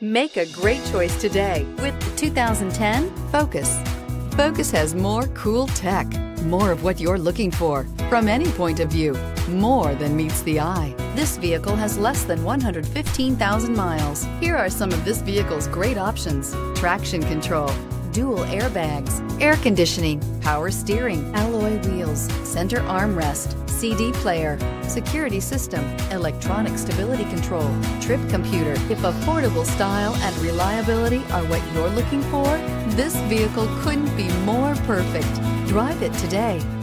Make a great choice today with the 2010 Focus. Focus has more cool tech, more of what you're looking for from any point of view, more than meets the eye. This vehicle has less than 115,000 miles. Here are some of this vehicle's great options: traction control, dual airbags, air conditioning, power steering, alloy wheels, center armrest, CD player, security system, electronic stability control, trip computer. If affordable style and reliability are what you're looking for, this vehicle couldn't be more perfect. Drive it today.